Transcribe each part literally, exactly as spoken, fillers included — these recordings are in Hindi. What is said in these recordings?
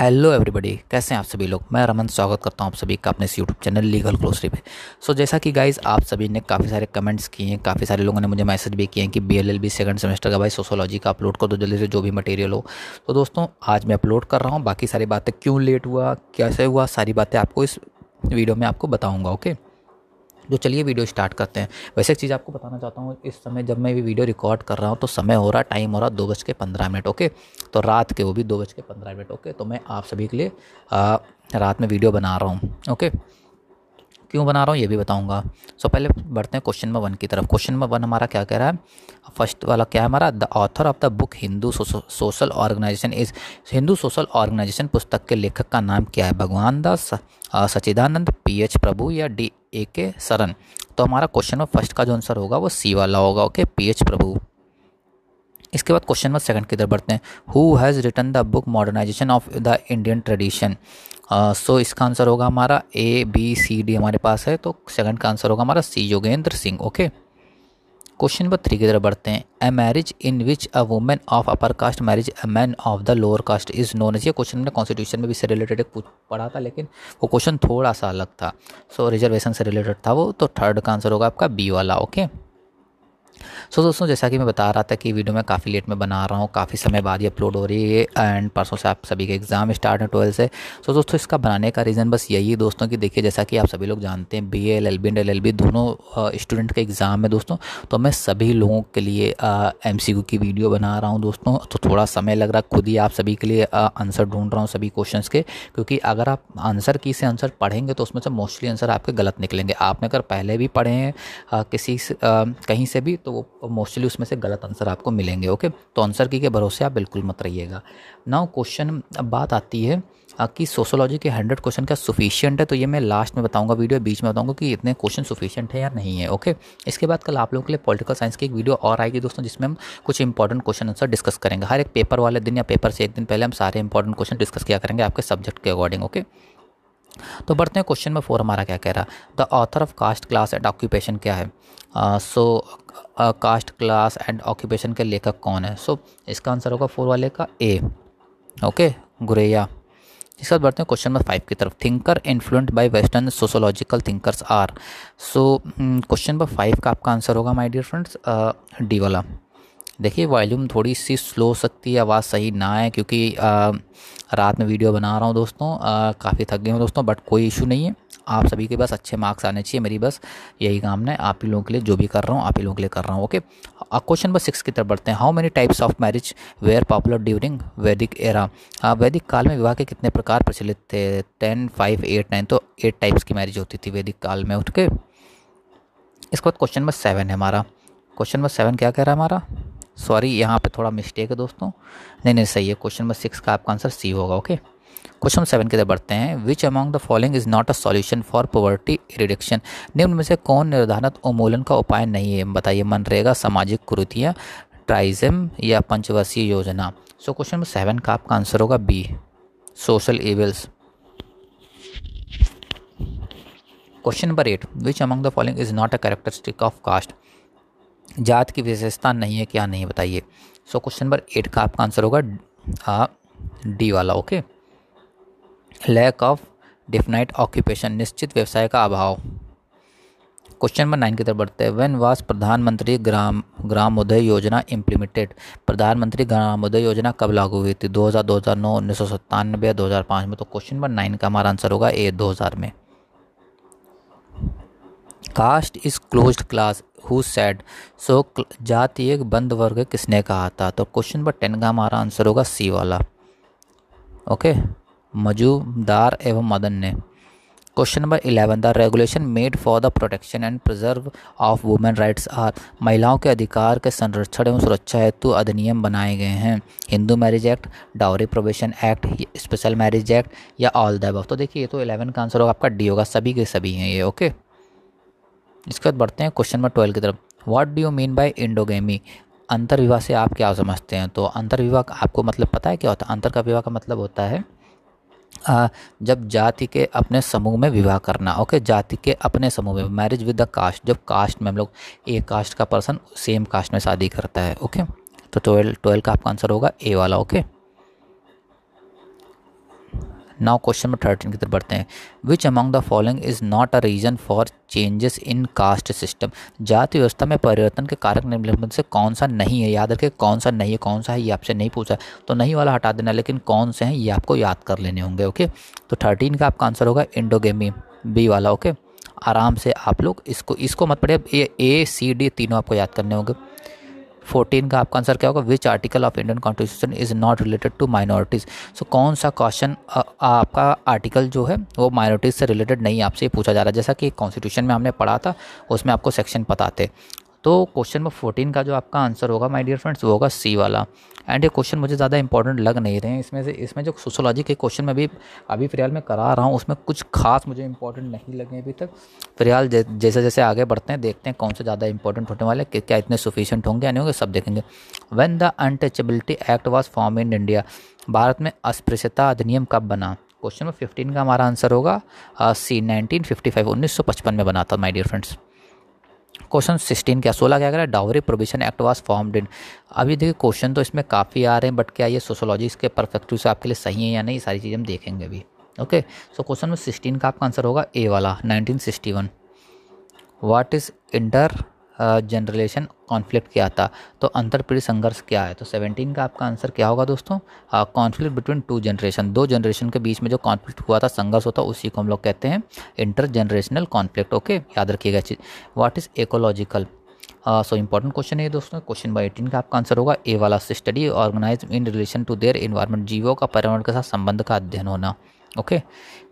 हेलो एवरीबॉडी, कैसे हैं आप सभी लोग। मैं रमन स्वागत करता हूं आप सभी का अपने इस यूट्यूब चैनल लीगल ग्लोसरी पे। सो so, जैसा कि गाइस आप सभी ने काफ़ी सारे कमेंट्स किए हैं, काफ़ी सारे लोगों ने मुझे मैसेज भी किए हैं कि बीएलएलबी सेकंड सेमेस्टर का भाई सोशोलॉजी का अपलोड कर दो जल्दी से, जो भी मटेरियल हो। तो दोस्तों आज मैं अपलोड कर रहा हूँ। बाकी सारी बातें क्यों लेट हुआ, कैसे हुआ, सारी बातें आपको इस वीडियो में आपको बताऊँगा। ओके, तो चलिए वीडियो स्टार्ट करते हैं। वैसे एक चीज़ आपको बताना चाहता हूँ, इस समय जब मैं ये वीडियो रिकॉर्ड कर रहा हूँ तो समय हो रहा, टाइम हो रहा दो बज के पंद्रह मिनट ओके, तो रात के, वो भी दो बज के पंद्रह मिनट ओके। तो मैं आप सभी के लिए आ, रात में वीडियो बना रहा हूँ ओके। क्यों बना रहा हूँ ये भी बताऊँगा। सो पहले बढ़ते हैं क्वेश्चन नंबर वन की तरफ। क्वेश्चन नंबर वन हमारा क्या कह रहा है, फर्स्ट वाला क्या है हमारा, the author of the book Hindu social organisation is, Hindu social organisation पुस्तक के लेखक का नाम क्या है, भगवान दास, सचिदानंद, पी एच प्रभु या डी ए के सरन। तो हमारा क्वेश्चन में फर्स्ट का जो आंसर होगा वो सी वाला होगा ओके, पी एच प्रभु। इसके बाद क्वेश्चन नंबर सेकंड की तरफ बढ़ते हैं। Who has written the book modernisation of the Indian tradition. So इसका आंसर होगा हमारा ए बी सी डी हमारे पास है, तो सेकंड का आंसर होगा हमारा C, Yogendra Singh okay. Question number three की तरफ बढ़ते हैं। A marriage in which a women of upper caste marriage a man of the lower caste is known as. ये क्वेश्चन हमने कॉन्स्टिट्यूशन में भी इससे रिलेटेड एक पढ़ा था, लेकिन वो क्वेश्चन थोड़ा सा अलग था, सो so, रिजर्वेशन से रिलेटेड था वो। तो थर्ड का आंसर होगा आपका बी वाला ओके। सो so, दोस्तों जैसा कि मैं बता रहा था कि वीडियो मैं काफ़ी लेट में बना रहा हूँ, काफ़ी समय बाद ये अपलोड हो रही है, एंड परसों से आप सभी के एग्ज़ाम स्टार्ट हैं ट्वेल्थ से। सो so, दोस्तों इसका बनाने का रीज़न बस यही है दोस्तों कि देखिए जैसा कि आप सभी लोग जानते हैं B L L B and L L B दोनों स्टूडेंट के एग्ज़ाम है दोस्तों। तो मैं सभी लोगों के लिए एम सी क्यू की वीडियो बना रहा हूँ दोस्तों, तो थोड़ा समय लग रहा है, खुद ही आप सभी के लिए आंसर ढूंढ रहा हूँ सभी क्वेश्चन के, क्योंकि अगर आप आंसर की से आंसर पढ़ेंगे तो उसमें से मोस्टली आंसर आपके गलत निकलेंगे। आपने अगर पहले भी पढ़े हैं किसी कहीं से भी, तो वो मोस्टली उसमें से गलत आंसर आपको मिलेंगे ओके। तो आंसर की के भरोसे आप बिल्कुल मत रहिएगा। नाउ क्वेश्चन, अब बात आती है कि सोशोलॉजी के हंड्रेड क्वेश्चन क्या सफिशिएंट है। तो ये मैं लास्ट में बताऊंगा, वीडियो बीच में बताऊंगा कि इतने क्वेश्चन सफिशिएंट है या नहीं है ओके। इसके बाद कल आप लोगों के लिए पॉलिटिकल साइंस की एक वीडियो और आएगी दोस्तों, जिसमें हम कुछ इंपॉर्टेंट क्वेश्चन आंसर डिस्कस करेंगे। हर एक पेपर वाले दिन या पेपर से एक दिन पहले हम सारे इंपॉर्टेंट क्वेश्चन डिस्कस किया करेंगे आपके सब्जेक्ट के अकॉर्डिंग ओके। तो बढ़ते हैं क्वेश्चन में फोर हमारा क्या कह रहा है, the author of caste class and occupation क्या है। So caste class and occupation के लेखक कौन है। सो so, इसका आंसर होगा फोर वाले का ए ओके, गुरैया। इसके बाद बढ़ते हैं क्वेश्चन नंबर फाइव की तरफ। Thinker influenced by western sociological thinkers are. So question number five का आपका आंसर होगा माय डियर फ्रेंड्स डी वाला। देखिए वॉल्यूम थोड़ी सी स्लो हो सकती है, आवाज़ सही ना है, क्योंकि आ, रात में वीडियो बना रहा हूँ दोस्तों, काफ़ी थक गया हूँ दोस्तों, बट कोई इशू नहीं है। आप सभी के बस अच्छे मार्क्स आने चाहिए, मेरी बस यही काम है। आप ही लोगों के लिए जो भी कर रहा हूँ आप ही लोगों के लिए कर रहा हूँ ओके। क्वेश्चन नंबर सिक्स की तरफ बढ़ते हैं। How many types of marriage were popular during Vedic era. वैदिक काल में विवाह के कितने प्रकार प्रचलित थे, टेन, फाइव, एट, नाइन। तो एट टाइप्स की मैरिज होती थी वैदिक काल में उठ के। इसके बाद क्वेश्चन नंबर सेवन है हमारा। क्वेश्चन नंबर सेवन क्या कह रहा है हमारा, सॉरी यहाँ पे थोड़ा मिस्टेक है दोस्तों, नहीं नहीं सही है। क्वेश्चन नंबर सिक्स का आपका आंसर सी होगा ओके। क्वेश्चन सेवन की तरफ बढ़ते हैं। Which among the following is not a solution for poverty reduction. निम्न में से कौन निर्धारित उन्मूलन का उपाय नहीं है, बताइए। मनरेगा, सामाजिक कुरीतियाँ, ट्राइजम या पंचवर्षीय योजना। सो क्वेश्चन नंबर सेवन का आपका आंसर होगा B, social evils. Question number eight, which among the following is not a characteristic of caste. जात की विशेषता नहीं है क्या नहीं, बताइए। सो क्वेश्चन नंबर एट का आपका आंसर होगा डी वाला okay. Lack of definite occupation, निश्चित व्यवसाय का अभाव। क्वेश्चन नंबर नाइन की तरफ बढ़ते हैं। व्हेन वाज प्रधानमंत्री ग्राम ग्रामोदय योजना इम्प्लीमेंटेड। प्रधानमंत्री ग्रामोदय योजना कब लागू हुई थी, दो हज़ार, दो हज़ार नौ, उन्नीस सौ सत्तानवे, दो हज़ार पाँच में। तो क्वेश्चन नंबर नाइन का हमारा आंसर होगा ए, दो हज़ार में। Caste is closed class who said. So जाति एक बंद वर्ग किसने कहा था। तो क्वेश्चन नंबर टेन का हमारा आंसर होगा सी वाला ओके, मजूमदार एवं मदन ने। Question number eleven, the regulation made for the protection and preserve of women rights are. महिलाओं के अधिकार के संरक्षण एवं सुरक्षा हेतु अधिनियम बनाए गए हैं, Hindu marriage act, dowry probation act, special marriage act या ऑल द अबव। तो देखिए ये तो इलेवन का आंसर होगा आपका डी होगा, सभी के सभी हैं ये ओके। इसके बाद बढ़ते हैं क्वेश्चन नंबर ट्वेल्व की तरफ। What do you mean by endogamy. अंतर विवाह से आप क्या समझते हैं। तो अंतर विवाह आपको मतलब पता है क्या होता है। अंतर का विवाह का मतलब होता है आ, जब जाति के अपने समूह में विवाह करना ओके, जाति के अपने समूह में, मैरिज विद द कास्ट। जब कास्ट में हम लोग एक कास्ट का पर्सन सेम कास्ट में शादी करता है ओके। तो ट्वेल्व ट्वेल्व का आपका आंसर होगा ए वाला okay. Now question number thirteen की तरफ बढ़ते हैं। Which among the following is not a reason for changes in caste system. जाति व्यवस्था में परिवर्तन के कारक निम्नलिखित से कौन सा नहीं है। याद रखिए कौन सा नहीं है, कौन सा है ये आपसे नहीं पूछा, तो नहीं वाला हटा देना, लेकिन कौन से हैं ये आपको याद कर लेने होंगे। ओके तो थर्टीन का आपका आंसर होगा इंडोगेमी बी वाला। ओके आराम से आप लोग इसको इसको मत पढ़िए, ये ए सी डी तीनों आपको याद करने होंगे। फोर्टीन का आपका आंसर क्या होगा, which article of Indian constitution is not related to minorities. So कौन सा क्वेश्चन आपका आर्टिकल जो है वो माइनॉरिटीज़ से रिलेटेड नहीं आपसे पूछा जा रहा है, जैसा कि कॉन्स्टिट्यूशन में हमने पढ़ा था उसमें आपको सेक्शन पता थे। तो क्वेश्चन नंबर फोर्टीन का जो आपका आंसर होगा माय डियर फ्रेंड्स वो होगा सी वाला। एंड ये क्वेश्चन मुझे ज़्यादा इंपॉर्टेंट लग नहीं रहे हैं, इसमें से इसमें जो सोशोलॉजी के क्वेश्चन मैं भी अभी फ़िलहाल मैं करा रहा हूँ उसमें कुछ खास मुझे इंपॉर्टेंट नहीं लगे अभी तक। फिलहाल जैसे जैसे आगे बढ़ते हैं देखते हैं कौन से ज़्यादा इंपॉर्टेंट होने वाले, क्या इतने सफिशिएंट होंगे या नहीं होंगे सब देखेंगे। When the untouchability act was form in India, Bharat में अस्पृश्यता अधिनियम कब बना। क्वेश्चन नंबर फिफ्टीन का हमारा आंसर होगा सी नाइनटीन फिफ्टी फाइव उन्नीस सौ पचपन में बना था my dear friends. Question sixteen क्या सोलह क्या कह रहा है, dowry provision act was formed in. अभी देखिए क्वेश्चन तो इसमें काफ़ी आ रहे हैं, बट क्या ये सोशोलॉजी के परस्पेक्टिव से आपके लिए सही है या नहीं, सारी चीज़ें हम देखेंगे अभी। Okay so question number sixteen का आपका आंसर होगा ए वाला nineteen sixty one. What is inter generation conflict क्या था, तो अंतरपीढ़ी संघर्ष क्या है। तो सेवनटीन का आपका आंसर क्या होगा दोस्तों, कॉन्फ्लिक्ट बिटवीन टू जनरेशन, दो जनरेशन के बीच में जो कॉन्फ्लिक्ट हुआ था, संघर्ष होता उसी को हम लोग कहते हैं इंटर जनरेशनल कॉन्फ्लिक्ट। ओके याद रखिएगा चीज़। What is ecological, so important question है दोस्तों। क्वेश्चन नंबर एटीन का आपका आंसर होगा ए वाला, study organise in relation to their environment, जीवों का पर्यावरण के साथ संबंध का अध्ययन होना। Okay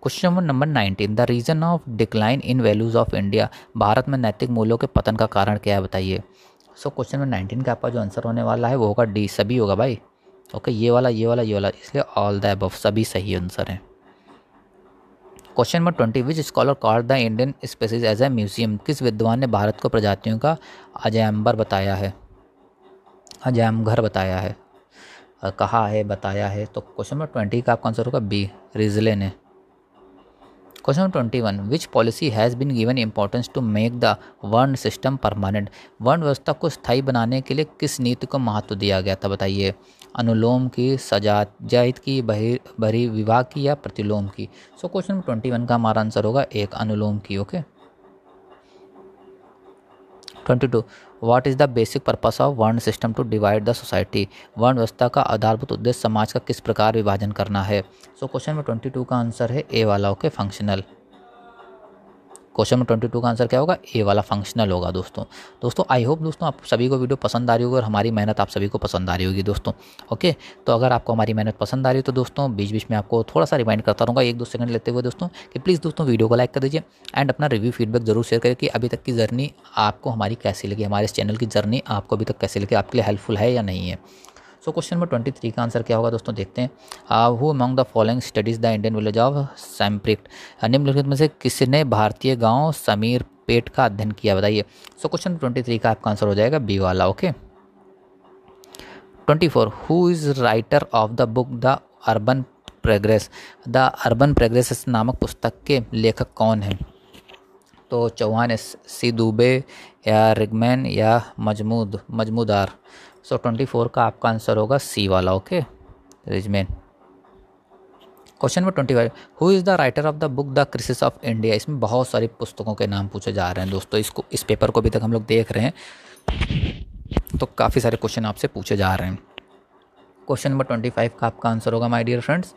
question number nineteen, the reason of decline in values of India, Bharat में नैतिक मूल्यों के पतन का कारण क्या है बताइए। सो क्वेश्चन नंबर नाइनटीन का आपका जो आंसर होने वाला है वो होगा डी, सभी होगा भाई। ओके okay, ये वाला ये वाला ये वाला, इसलिए ऑल द अबव सभी सही आंसर है। Question number twenty, which scholar called the Indian species as a museum, किस विद्वान ने भारत को प्रजातियों का अजयंबर बताया है, अजयंबर बताया है कहा है बताया है। तो क्वेश्चन नंबर ट्वेंटी का आपका आंसर होगा बी, रिजले ने। Question number twenty one, which policy has been given importance to make the varna system permanent, वर्ण व्यवस्था को स्थायी बनाने के लिए किस नीति को महत्व दिया गया था बताइए। अनुलोम की, सजातीयता की, बहि बहिर्विवाह विवाह की या प्रतिलोम की। So question number twenty one का हमारा आंसर होगा एक, अनुलोम की। Okay twenty two, what is the basic purpose of varna system to divide the society, वर्ण व्यवस्था का आधारभूत उद्देश्य समाज का किस प्रकार विभाजन करना है। So question number twenty two का आंसर है ए वाला। Okay functional, question number twenty two का आंसर क्या होगा, ए वाला फंक्शनल होगा दोस्तों। दोस्तों आई होप दोस्तों आप सभी को वीडियो पसंद आ रही होगी और हमारी मेहनत आप सभी को पसंद आ रही होगी दोस्तों। ओके तो अगर आपको हमारी मेहनत पसंद आ रही है तो दोस्तों बीच बीच में आपको थोड़ा सा रिमाइंड करता रहूँगा एक दो सेकंड लेते हुए दोस्तों कि प्लीज़ दोस्तों वीडियो को लाइक कर दीजिए एंड अपना रिव्यू फीडबैक जरूर शेयर करें कि अभी तक की जर्नी आपको हमारी कैसी लगी, हमारे इस चैनल की जर्नी आपको अभी तक कैसी लगी, आपके लिए हेल्पफुल है या नहीं है। So question number twenty three का आंसर क्या होगा दोस्तों देखते हैं। Who among the following studies the Indian village of Shamirpet, निम्नलिखित में से किसने भारतीय गांव समीर पेट का अध्ययन किया बताइए। सो क्वेश्चन ट्वेंटी थ्री का आपका आंसर हो जाएगा बी वाला। Okay twenty four, who is writer of the book the urban progress, the urban progress नामक पुस्तक के लेखक कौन है। तो चौहान, एस सी दुबे या रिगमैन या मजमूद मजमूदार। सो ट्वेंटी फोर का आपका आंसर होगा सी वाला। Okay रिजमेन। Question number twenty five, who is the writer of the book the crisis of India, इसमें बहुत सारी पुस्तकों के नाम पूछे जा रहे हैं दोस्तों, इसको इस पेपर को अभी तक हम लोग देख रहे हैं तो काफ़ी सारे क्वेश्चन आपसे पूछे जा रहे हैं। क्वेश्चन नंबर ट्वेंटी फाइव का आपका आंसर होगा my dear friends,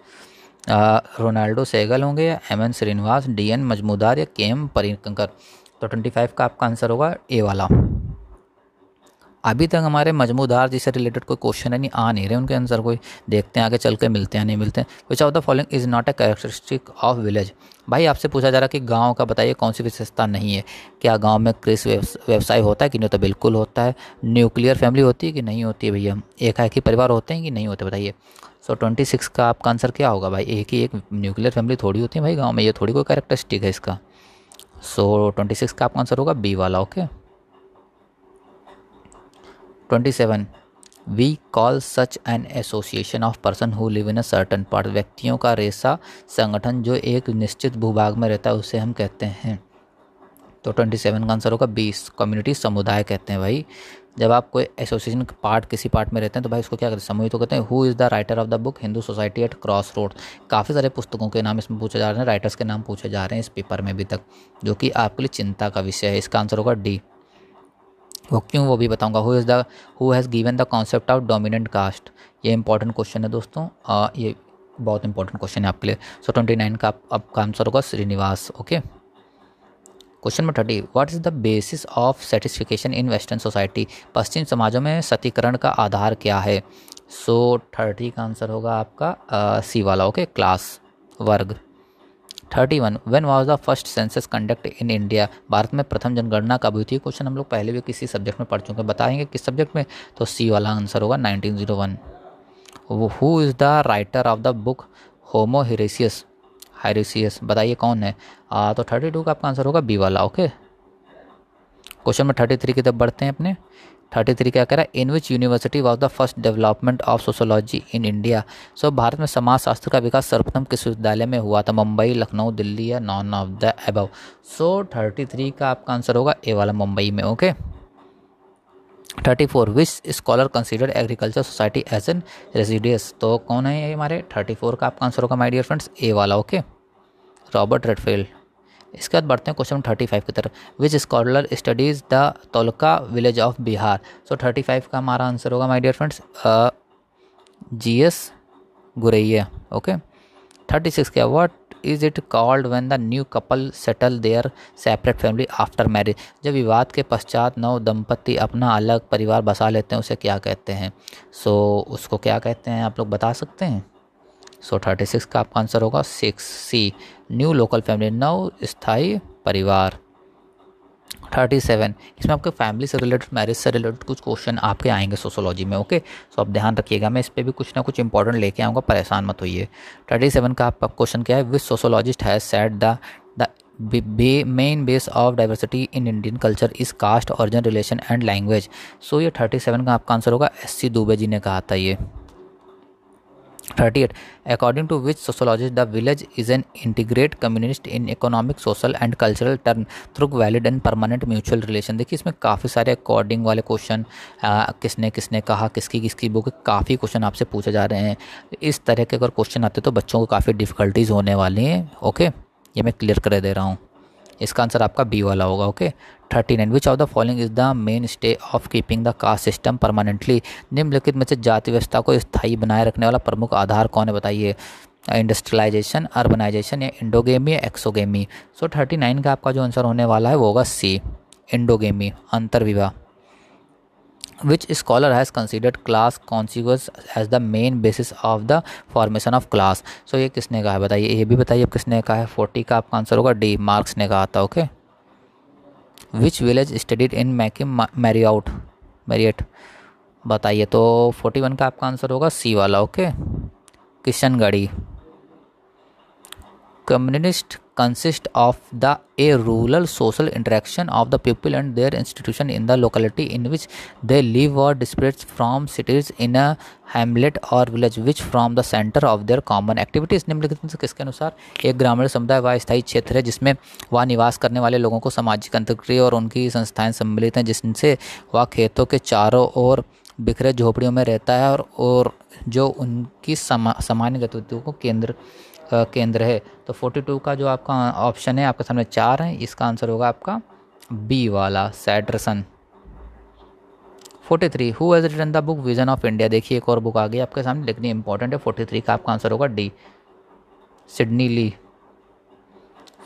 Ronaldo Segal होंगे या M N Srinivas, D N Majumdar या के एम परिकंकर। तो ट्वेंटी फाइव का आपका आंसर होगा ए वाला। अभी तक हमारे मजमूदार जी से रिलेटेड कोई क्वेश्चन है नहीं, आ नहीं रहे उनके आंसर कोई, देखते हैं आगे चल के मिलते हैं नहीं मिलते हैं। Which of the following is not a characteristic of village, भाई आपसे पूछा जा रहा है कि गांव का बताइए कौन सी विशेषता नहीं है। क्या गांव में कृषि व्यवसाय होता है कि नहीं, तो बिल्कुल होता है। न्यूक्लियर फैमिली होती है कि नहीं होती है भैया, एक ही परिवार होते हैं कि नहीं होते बताइए। सो ट्वेंटी सिक्स का आपका आंसर क्या होगा भाई, एक ही एक न्यूक्लियर फैमिली थोड़ी होती है भाई गाँव में, ये थोड़ी कोई कैरेक्टरिस्टिक है इसका। सो ट्वेंटी सिक्स का आपका आंसर होगा बी वाला। Okay twenty seven, we call such an association of person who live in a certain part, व्यक्तियों का रेशा संगठन जो एक निश्चित भूभाग में रहता है उसे हम कहते हैं। तो ट्वेंटी सेवन का आंसर होगा बीस। कम्युनिटी समुदाय कहते हैं भाई। जब आप कोई एसोसिएशन पार्ट किसी पार्ट में रहते हैं तो भाई उसको क्या करते हैं, समूह तो कहते हैं। Who is the writer of the book Hindu society at cross road. काफ़ी सारे पुस्तकों के नाम इसमें पूछे जा रहे हैं, राइटर्स के नाम पूछे जा रहे हैं इस पेपर में भी तक, जो कि आपके लिए चिंता का विषय है। इसका आंसर होगा डी। वो क्यों वो भी बताऊंगा। Who is the who has given the concept of dominant caste. ये इंपॉर्टेंट क्वेश्चन है दोस्तों, आ, ये बहुत इंपॉर्टेंट क्वेश्चन है आपके लिए। सो ट्वेंटी नाइन का आपका आंसर होगा Srinivas. Okay, question number thirty, what is the basis of stratification in western society. पश्चिम समाजों में सतीकरण का आधार क्या है। सो थर्टी का आंसर होगा आपका आ, सी वाला। ओके, क्लास वर्ग। Thirty one, when was the first census conduct in India. Bharat में प्रथम जनगणना कब हुई थी। क्वेश्चन हम लोग पहले भी किसी सब्जेक्ट में पढ़ चुके हैं, बताएंगे किस सब्जेक्ट में, तो सी वाला आंसर होगा nineteen zero one. Who is the writer of the book homo hierarchicus. Hierarchicus बताइए कौन है। आ, तो थर्टी टू का आपका आंसर होगा बी वाला। ओके, क्वेश्चन में थर्टी थ्री की तरफ बढ़ते हैं अपने। थर्टी थ्री क्या कह रहा है, in which university was the first development of sociology in India. So Bharat में समाजशास्त्र का विकास सर्वप्रथम किस विश्वविद्यालय में हुआ था। मुंबई, लखनऊ, दिल्ली या none of the above. So thirty three का आपका आंसर होगा ए वाला, मुंबई में। Okay, thirty four, which scholar consider agriculture society as an residence. तो कौन है ये हमारे, थर्टी फोर का आपका आंसर होगा माय डियर फ्रेंड्स ए वाला। Okay, Robert Redfield. इसके बाद बढ़ते हैं क्वेश्चन थर्टी फाइव की तरफ, which scholar studies the तोलका village of Bihar. So thirty five का हमारा आंसर होगा my dear friends G S Guraiya. Okay, thirty six क्या, what is it called when the new couple settle their separate family after marriage. जब विवाद के पश्चात नव दंपत्ति अपना अलग परिवार बसा लेते हैं उसे क्या कहते हैं। सो so, उसको क्या कहते हैं आप लोग बता सकते हैं। सो so, थर्टी सिक्स का आपका आंसर होगा six C, new local family, नव स्थायी परिवार। थर्टी सेवन, इसमें आपके फैमिली से रिलेटेड, मैरिज से रिलेटेड कुछ क्वेश्चन आपके आएंगे सोशोलॉजी में। ओके, सो आप ध्यान रखिएगा, मैं इस पर भी कुछ ना कुछ इंपॉर्टेंट लेके आऊँगा, परेशान मत होइए। थर्टी सेवन का आपका क्वेश्चन क्या है, which sociologist has said the bay main base of diversity in Indian culture is caste, origin, relation and language. So ये थर्टी सेवन का आपका आंसर होगा एस सी दुबे जी ने कहा था ये। Thirty eight, according to which sociologist the village is an integrate communist in economic, social and cultural term through valid and permanent mutual relation. देखिए इसमें काफ़ी सारे अकॉर्डिंग वाले क्वेश्चन, किसने किसने कहा, किसकी किसकी बुक, काफ़ी क्वेश्चन आपसे पूछे जा रहे हैं। इस तरह के अगर क्वेश्चन आते तो बच्चों को काफ़ी डिफिकल्टीज होने वाली हैं। ओके, ये मैं क्लियर कर दे रहा हूँ। इसका आंसर आपका बी वाला होगा। Okay, thirty nine, which of the following is the main stay of keeping the caste system permanently. निम्नलिखित में से जाति व्यवस्था को स्थायी बनाए रखने वाला प्रमुख आधार कौन है बताइए। इंडस्ट्रियलाइजेशन, अर्बनाइजेशन या इंडोगेमी या एक्सोगेमी। सो थर्टी नाइन का आपका जो आंसर होने वाला है वो होगा सी, इंडोगेमी, अंतर्विवाह। Which scholar has considered class consciousness as the main basis of the formation of class। So so, ये किसने कहा है बताइए, ये भी बताइए अब किसने कहा है। फोर्टी का आपका आंसर होगा डी, मार्क्स ने कहा था। Okay, which village studied in McKim Marriott Marriott बताइए। तो फोर्टी वन का आपका आंसर होगा सी वाला। Okay, Kishangarhi. Communist consist of the a rural social interaction of the people and their institution in the locality in which they live or displace from cities in a hamlet or village which from the centre of their common activities. निम्नलिखित में से किसके अनुसार एक ग्रामीण समुदाय वह स्थायी क्षेत्र है जिसमें वह निवास करने वाले लोगों को सामाजिक अंतर्क्रिया और उनकी संस्थाएँ सम्मिलित हैं, जिनसे वह खेतों के चारों ओर बिखरे झोपड़ियों में रहता है और, और जो उनकी समा, सामान्य गतिविधियों को केंद्र केंद्र है। तो फोर्टी टू का जो आपका ऑप्शन है आपके सामने चार है, इसका आंसर होगा आपका बी वाला, Sanderson. Forty three, who has written the book vision of India. देखिए एक और बुक आ गई आपके सामने, लिखनी इंपॉर्टेंट है। फोर्टी थ्री का आपका आंसर होगा D, Sidney Lee.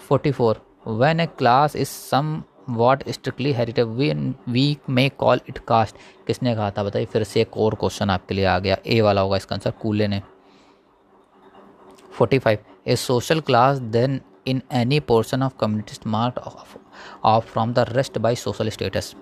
Forty four, when a class is somewhat strictly heritage we may call it caste. किसने कहा था बताइए। फिर से एक और क्वेश्चन आपके लिए आ गया, ए वाला होगा इसका आंसर, कूले ने। Forty five, a social class then in any portion of community marked off from the rest by social status.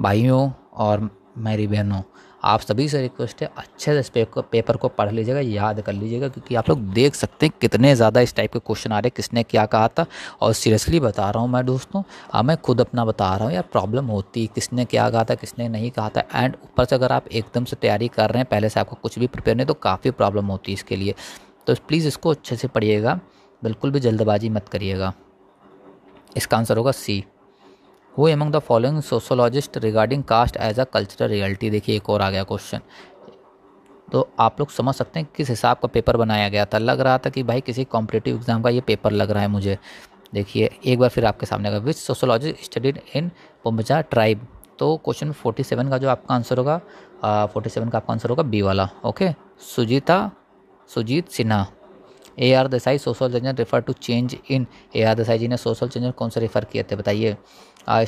भाइयों और मेरी बहनों, आप सभी से रिक्वेस्ट है अच्छे से पेपर को पढ़ लीजिएगा, याद कर लीजिएगा, क्योंकि आप लोग देख सकते हैं कितने ज़्यादा इस टाइप के क्वेश्चन आ रहे हैं, किसने क्या कहा था। और सीरियसली बता रहा हूँ मैं दोस्तों, अब मैं खुद अपना बता रहा हूँ, यार प्रॉब्लम होती है, किसने क्या कहा था किसने नहीं कहा था। एंड ऊपर से अगर आप एकदम से तैयारी कर रहे हैं, पहले से आपको कुछ भी प्रिपेयर नहीं, तो काफ़ी प्रॉब्लम होती है इसके लिए। तो प्लीज़ इसको अच्छे से पढ़िएगा, बिल्कुल भी जल्दबाजी मत करिएगा। इसका आंसर होगा C. Who among the following sociologist regarding caste as a cultural reality. देखिए एक और आ गया क्वेश्चन, तो आप लोग समझ सकते हैं किस हिसाब का पेपर बनाया गया था। लग रहा था कि भाई किसी कॉम्पिटिटिव एग्जाम का ये पेपर लग रहा है मुझे। देखिए एक बार फिर आपके सामने आएगा, विच सोशोलॉजिस्ट स्टडीड इन पोमचा ट्राइब। तो क्वेश्चन फोर्टी सेवन का जो आपका आंसर होगा, फोर्टी सेवन का आपका आंसर होगा बी वाला। Okay, Sujita Sujit Sinha. A R Desai social changer refer to change in. A R Desai ji ने सोशल चेंजर कौन से रेफर किए थे बताइए?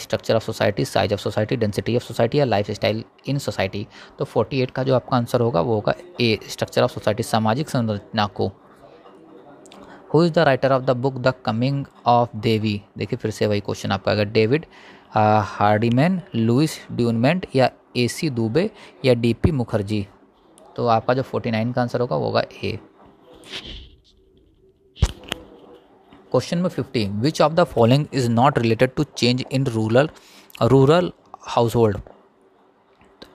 Structure of society, size of society, density of society या लाइफ स्टाइल इन सोसाइटी। तो अड़तालीस का जो आपका आंसर होगा वो होगा ए, स्ट्रक्चर ऑफ सोसाइटी, सामाजिक संरचना को। Who is the writer of the book the coming of Devi? देखिए फिर से वही क्वेश्चन आपका आएगा, डेविड हार्डीमैन, लुइस ड्यूनमेंट या ए सी दुबे या डी पी मुखर्जी। तो आपका जो उनचास का आंसर होगा वो होगा ए। क्वेश्चन नंबर पचास, which of the following is not related to change in rural rural household?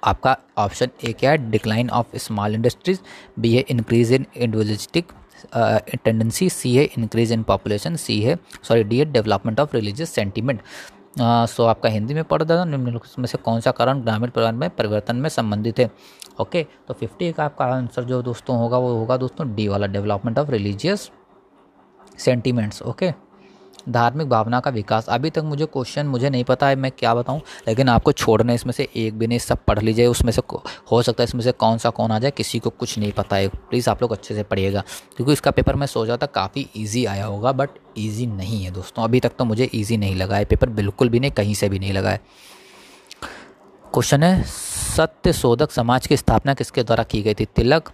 आपका ऑप्शन ए क्या है, decline of small industries, B है increase in individualistic tendency, C है इंक्रीज इन पॉपुलेशन, सी है सॉरी डी है development of religious sentiment. So आपका हिंदी में पढ़ देगा, निम्नलिखित में से कौन सा कारण ग्रामीण परिवार में परिवर्तन में संबंधित है? ओके, तो पचास का आपका आंसर जो दोस्तों होगा वो होगा दोस्तों डी वाला, development of religious sentiments. Okay, धार्मिक भावना का विकास। अभी तक मुझे क्वेश्चन मुझे नहीं पता है, मैं क्या बताऊं, लेकिन आपको छोड़ने इसमें से एक भी नहीं, सब पढ़ लीजिए। उसमें से हो सकता है इसमें से कौन सा कौन आ जाए, किसी को कुछ नहीं पता है। प्लीज़ आप लोग अच्छे से पढ़िएगा, क्योंकि इसका पेपर मैं सोचा था काफ़ी ईजी आया होगा, बट ईजी नहीं है दोस्तों। अभी तक तो मुझे ईजी नहीं लगा है पेपर, बिल्कुल भी नहीं, कहीं से भी नहीं लगा है। क्वेश्चन है, सत्य शोधक समाज की स्थापना किसके द्वारा की गई थी? तिलक,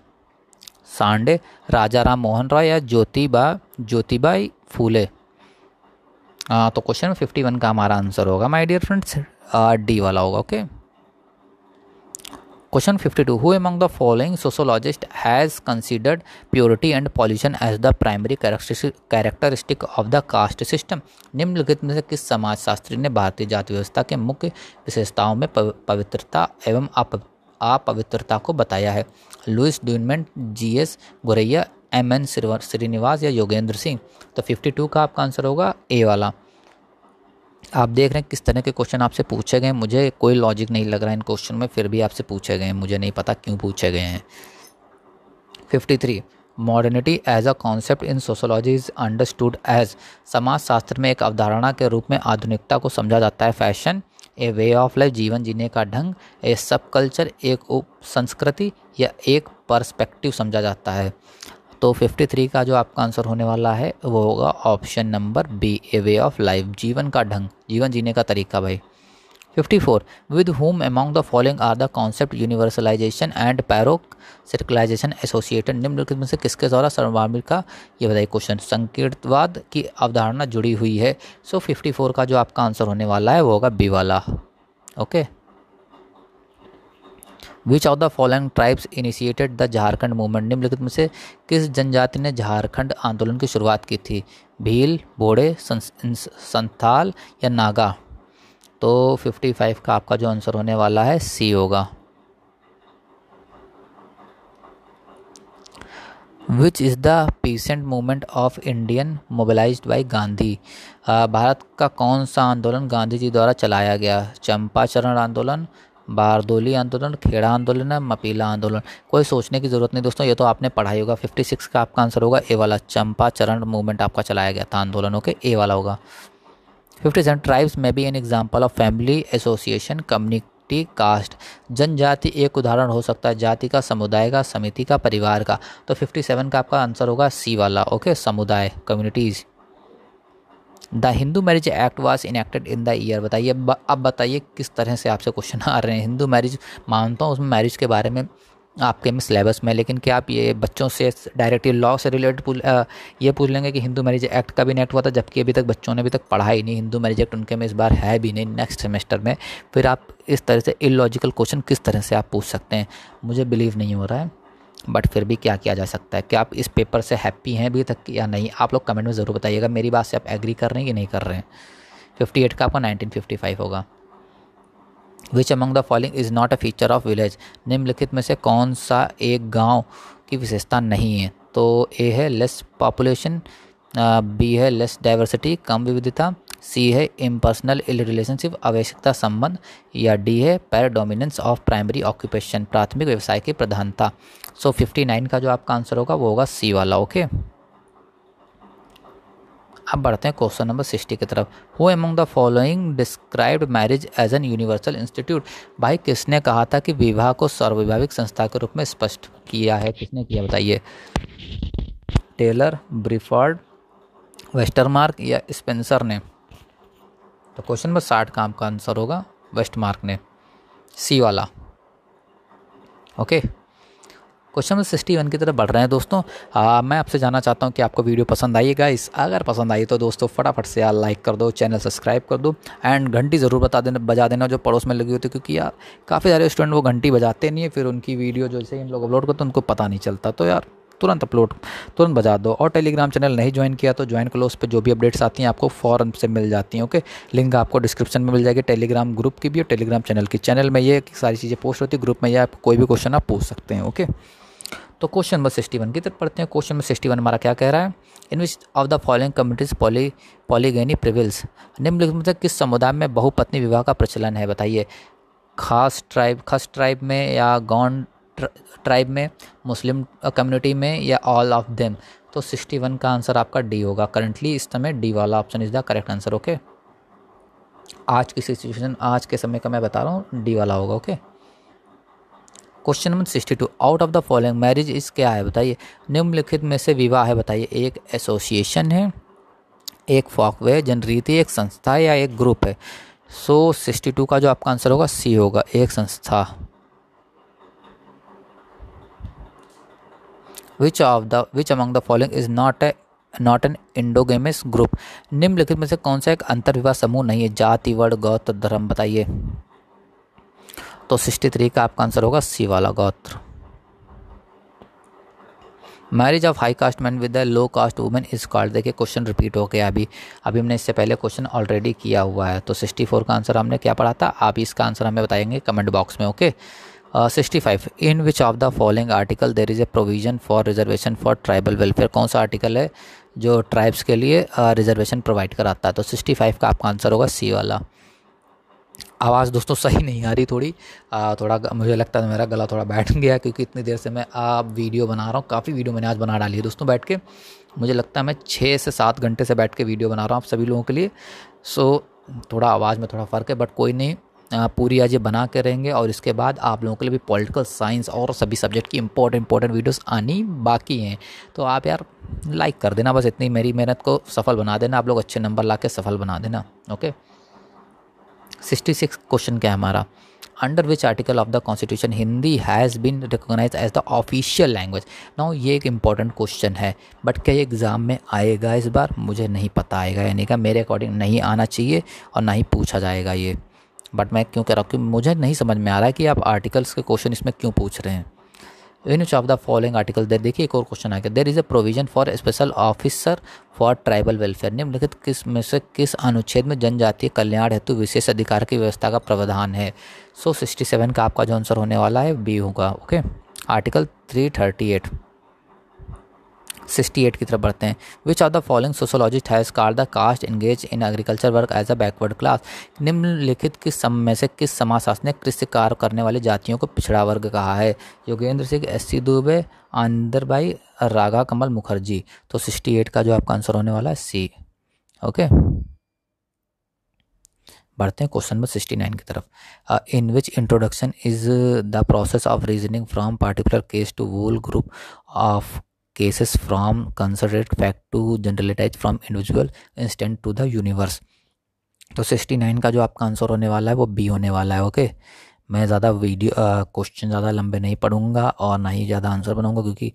सांडे, राजा राम मोहन रॉय या ज्योतिबा ज्योतिबाई फूले। आ, तो क्वेश्चन इक्यावन का हमारा आंसर होगा माय डियर फ्रेंड्स डी वाला होगा। ओके, क्वेश्चन बावन, who among the following sociologist has considered purity and pollution as the primary characteristic of the caste system? निम्नलिखित में से किस समाजशास्त्री ने भारतीय जाति व्यवस्था के मुख्य विशेषताओं में पवित्रता एवं अपवित्रता अपवित्रता को बताया है? Louis Dumont, G S Ghurye, M N Srinivas या योगेंद्र सिंह। तो बावन का आपका आंसर होगा ए वाला। आप देख रहे हैं किस तरह के क्वेश्चन आपसे पूछे गए हैं, मुझे कोई लॉजिक नहीं लग रहा है इन क्वेश्चन में, फिर भी आपसे पूछे गए हैं, मुझे नहीं पता क्यों पूछे गए हैं। तिरेपन, modernity as a concept in sociology is understood as? समाजशास्त्र में एक अवधारणा के रूप में आधुनिकता को समझा जाता है। Fashion, a way of life, जीवन जीने का ढंग, ए सब कल्चर, एक उप संस्कृति या एक पर्सपेक्टिव समझा जाता है। तो तिरेपन का जो आपका आंसर होने वाला है वो होगा option number B, a way of life, जीवन का ढंग, जीवन जीने का तरीका भाई। चौवन, with whom among the following are the concept universalization and parochialization associated? निम्नलिखित में से किसके द्वारा सर्वधर्म का, ये बताइए क्वेश्चन, संकीर्णवाद की अवधारणा जुड़ी हुई है? सो so, चौवन का जो आपका आंसर होने वाला है वो होगा बी वाला। Okay, which of the following tribes initiated the Jharkhand movement? निम्नलिखित में से किस जनजाति ने झारखंड आंदोलन की शुरुआत की थी? भील, बोड़े, संथाल या नागा? तो पचपन का आपका जो आंसर होने वाला है सी होगा। Which is the peasant movement of Indian mobilized by Gandhi? Bharat का कौन सा आंदोलन गांधी जी द्वारा चलाया गया? चंपाचरण आंदोलन, बारदोली आंदोलन, खेड़ा आंदोलन, मपीला आंदोलन। कोई सोचने की ज़रूरत नहीं दोस्तों, ये तो आपने पढ़ा ही होगा। छप्पन का आपका आंसर होगा ए वाला, चंपाचरण मूवमेंट आपका चलाया गया था आंदोलनों के, ए वाला होगा। सत्तावन, ट्राइब्स में be an example of family association community caste? जनजाति एक उदाहरण हो सकता है, जाति का, समुदाय का, समिति का, परिवार का। तो सत्तावन का आपका आंसर होगा सी वाला। ओके, समुदाय, communities. The Hindu marriage act was enacted in the year? बताइए, अब बताइए किस तरह से आपसे क्वेश्चन आ रहे हैं। हिंदू मैरिज मानता हूँ, उसमें मैरिज के बारे में आपके में सिलेबस में, लेकिन क्या आप ये बच्चों से डायरेक्ट लॉ से रिलेटेड ये पूछ लेंगे कि हिंदू मैरिज एक्ट कब इनेक्ट हुआ था, जबकि अभी तक बच्चों ने अभी तक पढ़ा ही नहीं। हिंदू मैरिज एक्ट उनके में इस बार है भी नहीं, नेक्स्ट सेमेस्टर में। फिर आप इस तरह से इलॉजिकल क्वेश्चन किस तरह से आप पूछ सकते हैं, मुझे बिलीव नहीं हो रहा है, बट फिर भी क्या किया जा सकता है। क्या आप इस पेपर से हैप्पी हैं अभी तक या नहीं, आप लोग कमेंट में ज़रूर बताइएगा। मेरी बात से आप एग्री कर रहे हैं कि नहीं कर रहे हैं। फिफ्टी एट का आपका नाइनटीन फिफ्टी फाइव होगा। Which among the following is not a feature of village? निम्नलिखित में से कौन सा एक गांव की विशेषता नहीं है? तो ए है लेस पॉपुलेशन, बी है लेस डाइवर्सिटी, कम विविधता, सी है इम्पर्सनल इल रिलेशनशिप, आवश्यकता संबंध, या डी है पैर डोमिनेंस ऑफ प्राइमरी ऑक्यूपेशन, प्राथमिक व्यवसाय की प्रधानता। सो फिफ्टी नाइन का जो आपका आंसर होगा वो होगा सी वाला। ओके, अब बढ़ते हैं क्वेश्चन नंबर सिक्सटी की तरफ। Who among the following described marriage as an universal institute, भाई किसने कहा था कि विवाह को सर्ववैवाहिक संस्था के रूप में स्पष्ट किया है, किसने किया बताइए? टेलर, ब्रिफर्ड, वेस्टरमार्क या स्पेंसर ने? तो क्वेश्चन नंबर साठ का आपका आंसर होगा वेस्टमार्क ने, सी वाला। Okay, question number sixty one की तरफ बढ़ रहे हैं दोस्तों। आ, मैं आपसे जानना चाहता हूं कि आपको वीडियो पसंद आई है गाइस? अगर पसंद आई तो दोस्तों फटाफट से यार लाइक कर दो, चैनल सब्सक्राइब कर दो, एंड घंटी ज़रूर बता देना बजा देना जो पड़ोस में लगी होती है, क्योंकि यार काफ़ी सारे स्टूडेंट वो घंटी बजाते नहीं है, फिर उनकी वीडियो जैसे इन लोग अपलोड करते हैं उनको पता नहीं चलता, तो यार तुरंत अपलोड तुरंत बजा दो। और टेलीग्राम चैनल नहीं ज्वाइन किया तो ज्वाइन कर लो, उस पर जो भी अपडेट्स आती हैं आपको फ़ौरन से मिल जाती हैं। ओके, लिंक आपको डिस्क्रिप्शन में मिल जाएगी टेलीग्राम ग्रुप की भी और टेलीग्राम चैनल की। चैनल में ये सारी चीज़ें पोस्ट होती है, ग्रुप में ये आप कोई भी क्वेश्चन आप पूछ सकते हैं। ओके, तो क्वेश्चन नंबर सिक्सटी वन की तरफ पढ़ते हैं। क्वेश्चन नंबर सिक्सटी वन हमारा क्या कह रहा है? In which of the following communities poly polygyny prevails, निम्नलिखित में किस समुदाय में बहुपत्नी विवाह का प्रचलन है बताइए? खास ट्राइब खास ट्राइब में, या गौंड ट्राइब में, मुस्लिम कम्युनिटी में, या ऑल ऑफ देम? तो सिक्सटी वन का आंसर आपका डी होगा। करंटली इस समय डी वाला option is the correct answer. Okay, आज की सिचुएशन आज के समय का मैं बता रहा हूँ, डी वाला होगा। Okay, question number sixty two, out of the following marriage is क्या है बताइए? निम्नलिखित में से विवाह है बताइए? एक एसोसिएशन है, एक फॉकवे जनरीति, एक संस्था है, या एक ग्रुप है? सो so, सिक्सटी टू का जो आपका आंसर होगा सी होगा, एक संस्था। Which of the which among the following is not a not an endogamous group, निम्नलिखित में से कौन सा एक अंतर्विवाह समूह नहीं है? जाति, वर्ण, गोत्र, धर्म बताइए? तो सिक्सटी थ्री का आपका आंसर होगा सी वाला, गोत्र। Marriage of high caste man with the low caste women is called, देखिए क्वेश्चन रिपीट हो गया, अभी अभी हमने इससे पहले क्वेश्चन ऑलरेडी किया हुआ है। तो सिक्सटी फोर का आंसर हमने क्या पढ़ा था? आप इसका आंसर हमें बताएंगे कमेंट बॉक्स में। Okay, sixty five in which of the following article there is a provision for reservation for tribal welfare, कौन सा आर्टिकल है जो ट्राइब्स के लिए रिजर्वेशन प्रोवाइड कराता है? तो सिक्सटी फाइव का आपका आंसर होगा सी वाला। आवाज़ दोस्तों सही नहीं आ रही थोड़ी, आ, थोड़ा मुझे लगता है मेरा गला थोड़ा बैठ गया, क्योंकि इतनी देर से मैं आप वीडियो बना रहा हूँ, काफ़ी वीडियो मैंने आज बना डाली है दोस्तों बैठ के, मुझे लगता है मैं छः से सात घंटे से बैठ के वीडियो बना रहा हूँ आप सभी लोगों के लिए। सो थोड़ा आवाज़ में थोड़ा फ़र्क है, बट कोई नहीं, पूरी आज ये बना के रहेंगे, और इसके बाद आप लोगों के लिए भी पॉलिटिकल साइंस और सभी सब्जेक्ट की इंपॉर्टेंट इंपॉर्टेंट वीडियोस आनी बाकी हैं। तो आप यार लाइक कर देना, बस इतनी मेरी मेहनत को सफल बना देना, आप लोग अच्छे नंबर ला के सफल बना देना। ओके, सिक्सटी सिक्स क्वेश्चन क्या है हमारा? Under which article of the constitution Hindi has been recognise as the official language? Now ये एक इंपॉर्टेंट क्वेश्चन है, बट क्या ये एग्ज़ाम में आएगा इस बार? मुझे नहीं पता आएगा यानी क्या, मेरे अकॉर्डिंग नहीं आना चाहिए और ना ही पूछा जाएगा ये, बट मैं क्यों कह रहा हूँ कि मुझे नहीं समझ में आ रहा है कि आप आर्टिकल्स के क्वेश्चन इसमें क्यों पूछ रहे हैं। In which of the following article there, देखिए एक और क्वेश्चन आ गया, there is a provision for special officer for tribal welfare, निम्नलिखित किस में से किस अनुच्छेद में जनजातीय कल्याण हेतु विशेष अधिकार की व्यवस्था का प्रावधान है? सो सिक्सटी सेवन का आपका जो आंसर होने वाला है बी होगा। Okay, article three thirty eight. Sixty eight की तरफ बढ़ते हैं। Which of the following sociologist has called the caste engage in agriculture work as a backward class, निम्नलिखित किस सम में से किस समाजशास्त्र ने कृषि कार्य करने वाली जातियों को पिछड़ा वर्ग कहा है? योगेंद्र सिंह, एस सी दुबे, आनंदर भाई, राघा कमल मुखर्जी। तो सिक्सटी एट का जो आपका आंसर होने वाला है सी। ओके, बढ़ते हैं क्वेश्चन नंबर सिक्सटी नाइन की तरफ। In which introduction is the process of reasoning from particular case to whole group of cases from concerted fact to generalise from individual instant to the universe. तो सिक्सटी नाइन का जो आपका आंसर होने वाला है वो बी होने वाला है। ओके, मैं ज़्यादा वीडियो क्वेश्चन ज़्यादा लंबे नहीं पढ़ूंगा और ना ही ज़्यादा आंसर बनाऊंगा, क्योंकि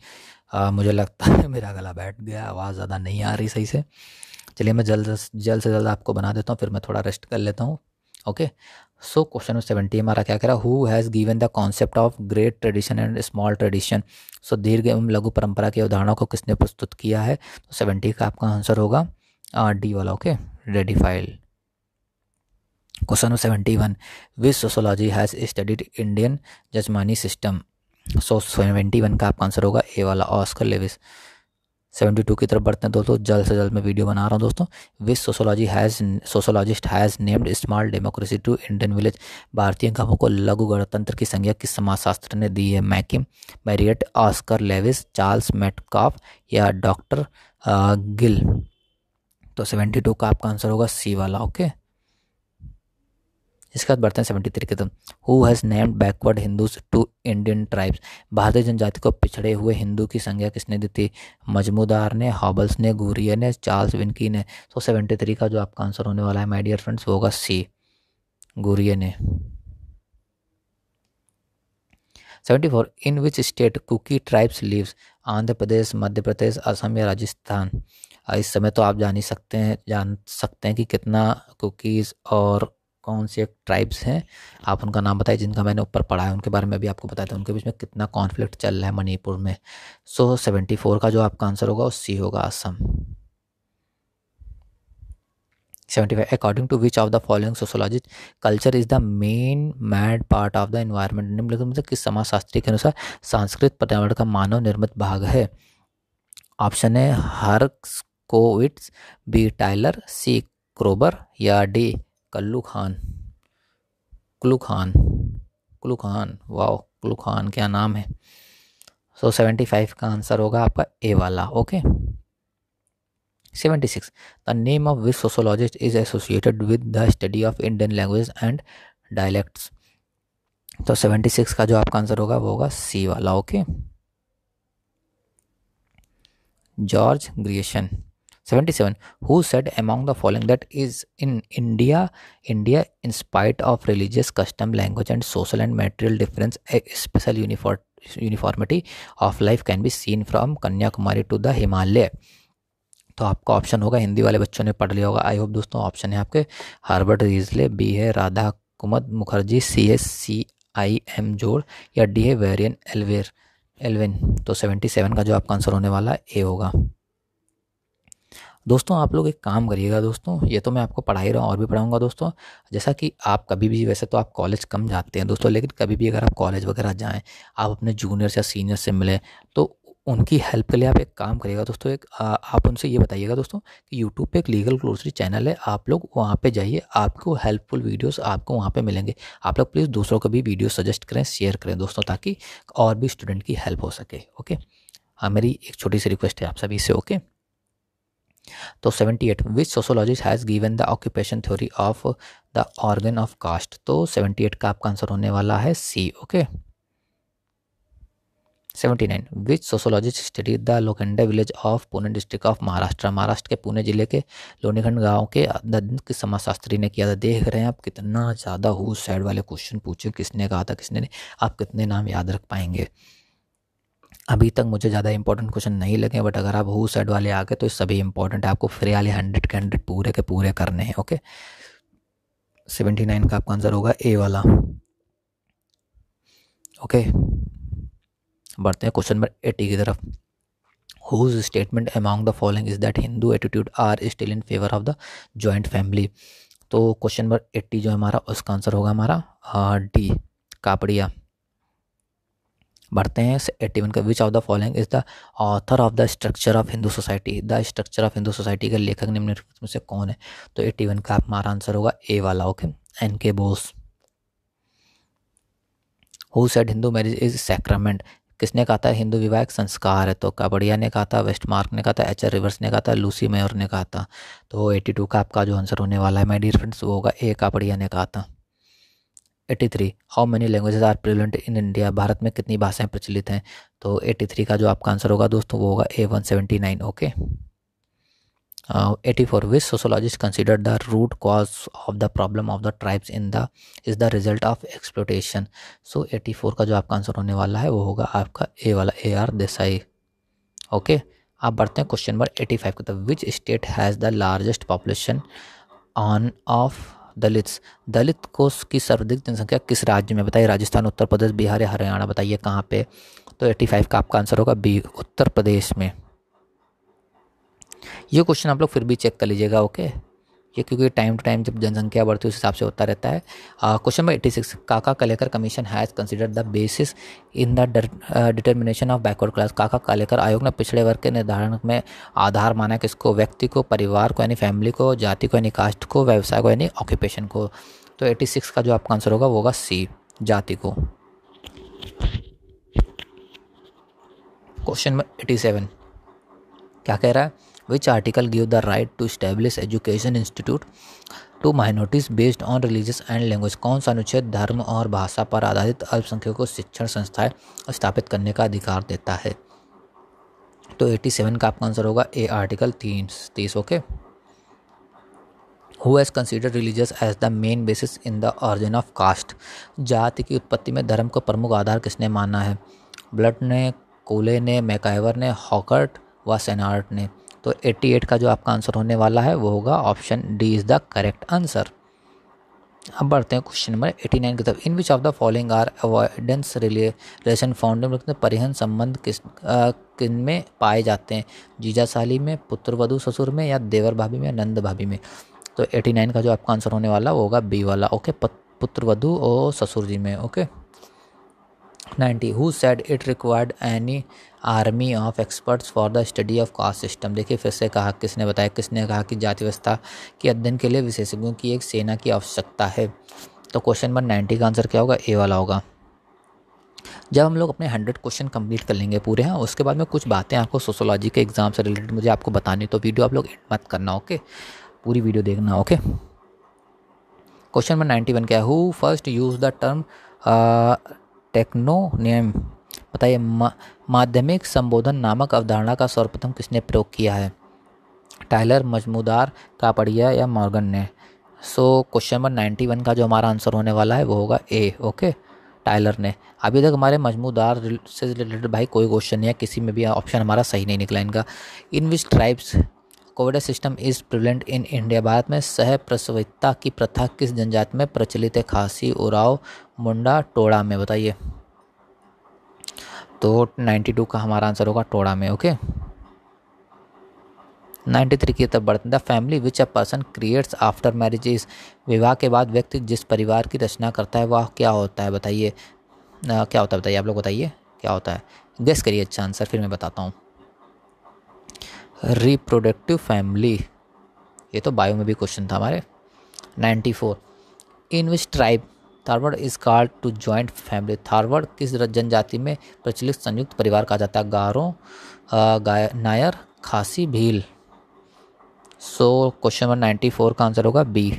uh, मुझे लगता है मेरा गला बैठ गया, आवाज़ ज़्यादा नहीं आ रही सही से। चलिए मैं जल्द जल्द से जल्द आपको बना देता हूँ, फिर मैं थोड़ा रेस्ट कर लेता हूँ। Okay, so question number seventy हमारा क्या कह रहा है? Who has given the concept of great tradition and small tradition, so दीर्घ एवं लघु परंपरा के उदाहरणों को किसने प्रस्तुत किया है? तो सेवेंटी का आपका आंसर होगा डी वाला। Okay, Redfield. Question number seventy one, which sociology has studied Indian jajmani system? So seventy one का आपका आंसर होगा ए वाला, ऑस्कर लेविस। सेवेंटी टू की तरफ बढ़ते हैं दोस्तों, जल्द से जल्द मैं वीडियो बना रहा हूं दोस्तों। Which sociology has sociologist has named small democracy to Indian village, भारतीय गांवों को लघु गणतंत्र की संज्ञा किस समाजशास्त्र ने दी है? McKim, Marriott, Oscar Lewis, Charles Metcalfe या डॉक्टर गिल। तो सेवेंटी टू का आपका आंसर होगा सी वाला। ओके, इसके बाद बढ़ते हैं सेवेंटी थ्री के। तो who has named backward Hindus to Indian tribes, भारतीय जनजाति को पिछड़े हुए हिंदू की संज्ञा किसने दी थी? मजमूदार ने, हॉबल्स ने, गुरिया ने, चार्ल्स विनकी ने। तो सेवेंटी थ्री का जो आपका आंसर होने वाला है माय डियर फ्रेंड्स होगा सी, गुरिया ने। Seventy four in which state Kuki tribes lives, Andhra Pradesh, Madhya Pradesh, Assam या राजस्थान। इस समय तो आप जान ही सकते हैं जान सकते हैं कि कितना कुकीज़ और कौन से ट्राइब्स हैं। आप उनका नाम बताइए जिनका मैंने ऊपर पढ़ा है, उनके बारे में भी आपको बताया, उनके बीच में कितना कॉन्फ्लिक्ट चल रहा है मणिपुर में। सो सेवेंटी फोर का जो आपका आंसर होगा वो सी होगा, Assam. Seventy five according to which of the following sociologist culture is the man made part of the environment, निम्नलिखित में किस समाजशास्त्री के अनुसार सांस्कृतिक पर्यावरण का मानव निर्मित भाग है? ऑप्शन है हर्स्कोविट्स, बी टाइलर, सी क्रोबर या D Kullu Khan. Kluckhohn Kluckhohn wow, Kluckhohn क्या नाम है। सो सेवेंटी फाइव का आंसर होगा आपका ए वाला। Okay, seventy six the name of which sociologist is associated with the study of Indian language and dialects. तो सेवेंटी सिक्स का जो आपका आंसर होगा वो होगा सी वाला। Okay, George Grierson. Seventy seven who said among the following that is in India India in spite of religious custom, language and social and material difference, a special uniform, uniformity of life can be seen from Kanyakumari to the Himalaya। तो आपका ऑप्शन होगा, हिंदी वाले बच्चों ने पढ़ लिया होगा आई होप दोस्तों। ऑप्शन है आपके हार्बर्ट रीजले, बी है राधा कुमद मुखर्जी, सी है सी आई एम जोड़ या डी है वेरियन एलवेर एलविन। तो सेवेंटी सेवन का जो आपका आंसर होने वाला ए होगा। दोस्तों आप लोग एक काम करिएगा दोस्तों, ये तो मैं आपको पढ़ा ही रहा हूँ और भी पढ़ाऊँगा दोस्तों। जैसा कि आप कभी भी, वैसे तो आप कॉलेज कम जाते हैं दोस्तों, लेकिन कभी भी अगर आप कॉलेज वगैरह जाएं, आप अपने जूनियर या सीनियर से मिलें, तो उनकी हेल्प के लिए आप एक काम करिएगा दोस्तों। एक आ, आप उनसे ये बताइएगा दोस्तों कि यूट्यूब पे एक लीगल ग्लोसरी चैनल है, आप लोग वहाँ पे जाइए, आपको हेल्पफुल वीडियोस आपको वहाँ पे मिलेंगे। आप लोग प्लीज़ दूसरों को भी वीडियो सजेस्ट करें, शेयर करें दोस्तों, ताकि और भी स्टूडेंट की हेल्प हो सके। ओके, हाँ मेरी एक छोटी सी रिक्वेस्ट है आप सभी से। ओके, तो seventy eight which sociologist has given the occupation theory of the organ of caste. तो सेवेंटी एट का आपका आंसर होने वाला है C. Okay, seventy nine which sociologist study the Lokenda village of Pune district of Maharashtra, Maharashtra के पुणे जिले के लोनीखंड गांव के किस समाजशास्त्री ने किया था? देख रहे हैं आप कितना ज़्यादा हु सैड वाले क्वेश्चन पूछे, किसने कहा था किसने ने, आप कितने नाम याद रख पाएंगे। अभी तक मुझे ज़्यादा इंपॉर्टेंट क्वेश्चन नहीं लगे, बट अगर आप हु सेड वाले आ गए तो सभी इंपॉर्टेंट, आपको फ्री वाले हंड्रेड के हंड्रेड पूरे के पूरे करने हैं। ओके, सेवेंटी नाइन का आपका आंसर होगा ए वाला। ओके, बढ़ते हैं क्वेश्चन नंबर एटी की तरफ। Whose statement among the following is that Hindu attitude are still in favour of the joint family. तो क्वेश्चन नंबर एट्टी जो हमारा उसका आंसर होगा हमारा डी, कापड़िया। बढ़ते हैं एट्टी वन का। Which of the following is the author of the structure of Hindu society, the structure of Hindu society का लेखक निम्नलिखित में से कौन है? तो एट्टी वन का हमारा आंसर होगा ए वाला। Okay, N K Bose. Who said Hindu marriage is sacrament, किसने कहा था हिंदू विवाह एक संस्कार है? तो काबड़िया ने कहा था, वेस्टमार्क ने कहा था, एच आर रिवर्स ने कहा था, लूसी मेयर ने कहा था। तो एट्टी टू का आपका जो आंसर होने वाला है माय डियर फ्रेंड्स वो होगा ए, काबड़िया ने कहा था। Eighty three how many languages are prevalent in India, Bharat में कितनी भाषाएं प्रचलित हैं? तो एट्टी थ्री का जो आपका आंसर होगा दोस्तों वो होगा A one seventy nine. Okay, eighty four which sociologist consider the root cause of the problem of the tribes in the is the result of exploitation. So eighty four का जो आपका आंसर होने वाला है वो होगा आपका ए वाला, ए आर देसाई। ओके, आप बढ़ते हैं क्वेश्चन नंबर एट्टी फाइव की तरफ। Which state has the largest population on of Dalits, Dalit को की सर्वाधिक जनसंख्या किस राज्य में? बताइए राजस्थान, उत्तर प्रदेश, बिहार या हरियाणा, बताइए कहाँ पे। तो एट्टी फाइव का आपका आंसर होगा बी, उत्तर प्रदेश में। ये क्वेश्चन आप लोग फिर भी चेक कर लीजिएगा। ओके, ये क्योंकि टाइम टू टाइम जब जनसंख्या बढ़ती है उस हिसाब से होता रहता है। क्वेश्चन नंबर छियासी, Kaka Kalelkar commission has considered the basis in the determination of backward class. Kaka Kalelkar आयोग ने पिछड़े वर्ग के निर्धारण में आधार माना किसको, व्यक्ति को, परिवार को यानी फैमिली को, जाति को यानी कास्ट को, व्यवसाय को यानी ऑक्यूपेशन को। तो छियासी का जो आपका आंसर होगा वो होगा सी, जाति को। क्वेश्चन नंबर सत्तासी क्या कह रहा है, which article give the right to establish education institute to minorities based on religious and language. कौन सा अनुच्छेद धर्म और भाषा पर आधारित अल्पसंख्यकों को शिक्षण संस्थाएं स्थापित करने का अधिकार देता है। तो सत्तासी का आपका आंसर होगा ए, आर्टिकल तीस। Okay, who has considered religious as the main basis in the origin of caste. जाति की उत्पत्ति में धर्म को प्रमुख आधार किसने माना है, ब्लड ने, कोले ने, मैकाइवर ने, हॉकर्ट व सेनार्ट ने। तो अट्ठासी का जो आपका आंसर होने वाला है वो होगा option D is the correct answer. अब बढ़ते हैं क्वेश्चन नंबर नवासी की तरफ। In which of the following are avoidance relation found. परिहन संबंध किस किन में पाए जाते हैं, जीजाशाली में, पुत्रवधु ससुर में या देवर भाभी में, नंद भाभी में। तो नवासी का जो आपका आंसर होने वाला वो होगा बी वाला। ओके, पुत्रवधु और ससुर जी में। Okay, ninety, who said it required any army of experts for the study of caste system. देखिए फिर से कहा, किसने बताया, किसने कहा कि जाति व्यवस्था के अध्ययन के लिए विशेषज्ञों की एक सेना की आवश्यकता है। तो क्वेश्चन नंबर नब्बे का आंसर क्या होगा, ए वाला होगा। जब हम लोग अपने हंड्रेड क्वेश्चन कंप्लीट कर लेंगे पूरे हैं, उसके बाद में कुछ बातें आपको सोशोलॉजी के एग्जाम से रिलेटेड मुझे आपको बतानी, तो वीडियो आप लोग एंड मत करना। ओके, पूरी वीडियो देखना। Okay, question number ninety one क्या है, who first use the term teknonymy. बताइए, मा, माध्यमिक संबोधन नामक अवधारणा का सर्वप्रथम किसने प्रयोग किया है, टाइलर, मजमूदार, कापड़िया या मॉर्गन ने। So question number ninety one का जो हमारा आंसर होने वाला है वो होगा ए। ओके, टाइलर ने। अभी तक हमारे मजमूदार से रिलेटेड भाई कोई क्वेश्चन या किसी में भी ऑप्शन हमारा सही नहीं निकला इनका। In which tribes couvade system is prevalent in India. Bharat में सह प्रसविता की प्रथा किस जनजाति में प्रचलित है, खासी, उराव, मुंडा, टोड़ा में। बताइए, तो बानवे का हमारा आंसर होगा टोड़ा में। ओके, तिरानवे की तरफ बढ़ते हैं। The family which a person creates after marriages. विवाह के बाद व्यक्ति जिस परिवार की रचना करता है वह क्या होता है, बताइए क्या होता है, बताइए आप लोग बताइए क्या होता है, गेस करिए अच्छा आंसर, फिर मैं बताता हूँ। रिप्रोडक्टिव फैमिली, ये तो बायो में भी क्वेश्चन था हमारे। चौरानवे, in which tribe tharavad is called to joint family. Tharavad किस जनजाति में प्रचलित संयुक्त परिवार कहा जाता है, गारो, गाय, नायर, खासी, भील। सो क्वेश्चन नंबर चौरानवे का आंसर होगा बी।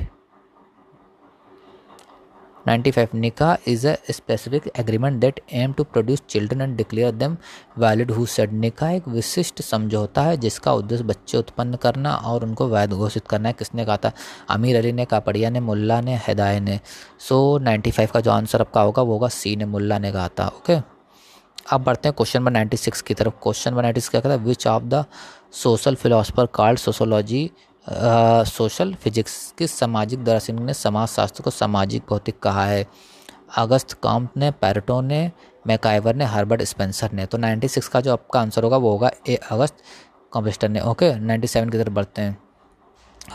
पचानवे, निकाह is a specific agreement that aim to produce children and declare them valid. Who said. निकाह एक विशिष्ट समझौता है जिसका उद्देश्य बच्चे उत्पन्न करना और उनको वैध घोषित करना है। किसने कहा था, अमीर अली ने, कापड़िया ने, मुल्ला ने, हिदाय ने। सो पचानवे का जो आंसर आपका होगा वो होगा सी ने, मुल्ला ने कहा था। ओके, अब बढ़ते हैं क्वेश्चन नंबर छियानवे की तरफ। क्वेश्चन नंबर छियानवे क्या कहता है, which of the social philosopher called sociology social physics. किस सामाजिक दार्शनिक ने समाजशास्त्र को सामाजिक भौतिक कहा है, अगस्त काम्प ने, पैरेटो ने, मैकाइवर ने, हर्बर्ट स्पेंसर ने। तो छियानवे का जो आपका आंसर होगा वो होगा ए, अगस्त कॉम्पेस्टर ने। ओके, सत्तानवे की तरफ बढ़ते हैं।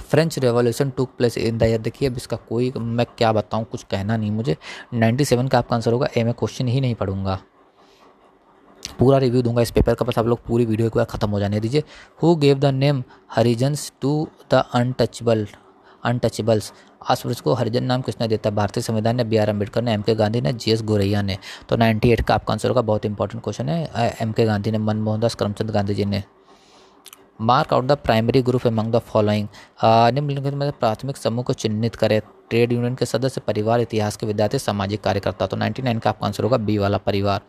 French revolution took place in the year. देखिए अब इसका कोई मैं क्या बताऊँ, कुछ कहना नहीं मुझे। सत्तानवे का आपका आंसर होगा ए। मैं क्वेश्चन ही नहीं पढ़ूंगा, पूरा रिव्यू दूंगा इस पेपर का, बस आप लोग पूरी वीडियो को ख़त्म हो जाने दीजिए। Who gave the name Harijans to the untouchable untouchables. आसपुरुष को हरिजन नाम किसने देता है, भारतीय संविधान ने, बी आर अम्बेडकर ने, एम के गांधी ने, जी एस गुरैया ने। तो अट्ठानवे का आपका आंसर होगा, बहुत इंपॉर्टेंट क्वेश्चन है, एम के गांधी ने, मनमोहन दास करमचंद गांधी जी ने। Mark out the primary group among the following. निम्नलिखित में प्राथमिक समूह को चिन्हित करें, ट्रेड यूनियन के सदस्य, परिवार, इतिहास के विद्यार्थी, सामाजिक कार्यकर्ता। तो निन्यानवे का आपका आंसर होगा बी वाला, परिवार।